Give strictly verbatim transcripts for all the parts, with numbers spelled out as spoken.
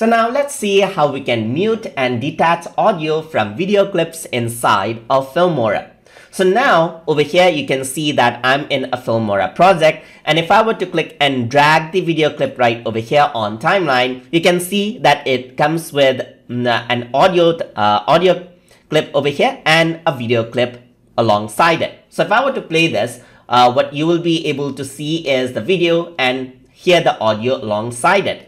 So now let's see how we can mute and detach audio from video clips inside of Filmora. So now over here you can see that I'm in a Filmora project, and if I were to click and drag the video clip right over here on timeline, you can see that it comes with an audio uh, audio clip over here and a video clip alongside it. So if I were to play this, uh, what you will be able to see is the video and hear the audio alongside it.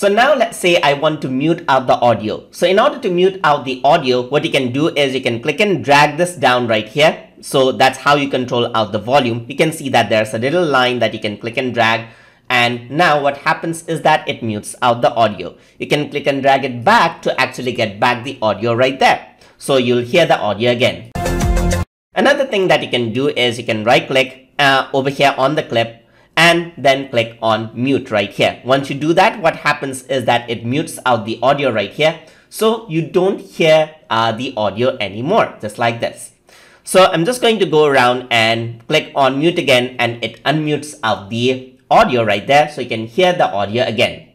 So now let's say I want to mute out the audio. So in order to mute out the audio, what you can do is you can click and drag this down right here. So that's how you control out the volume. You can see that there's a little line that you can click and drag. And now what happens is that it mutes out the audio. You can click and drag it back to actually get back the audio right there. So you'll hear the audio again. Another thing that you can do is you can right click uh, over here on the clip, and then click on mute right here. Once you do that, what happens is that it mutes out the audio right here. So you don't hear uh, the audio anymore, just like this. So I'm just going to go around and click on mute again, and it unmutes out the audio right there. So you can hear the audio again.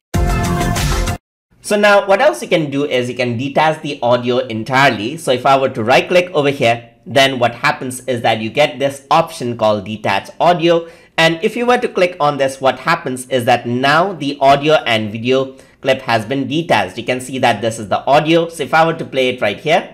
So now what else you can do is you can detach the audio entirely. So if I were to right click over here, then what happens is that you get this option called detach audio. And if you were to click on this, what happens is that now the audio and video clip has been detached. You can see that this is the audio. So if I were to play it right here,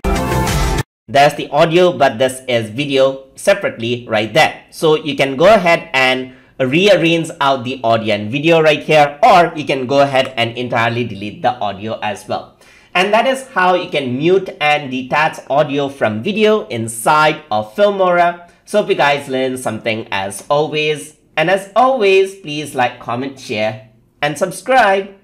there's the audio, but this is video separately right there. So you can go ahead and rearrange out the audio and video right here, or you can go ahead and entirely delete the audio as well. And that is how you can mute and detach audio from video inside of Filmora. So hope you guys learned something as always. And as always, please like, comment, share, and subscribe.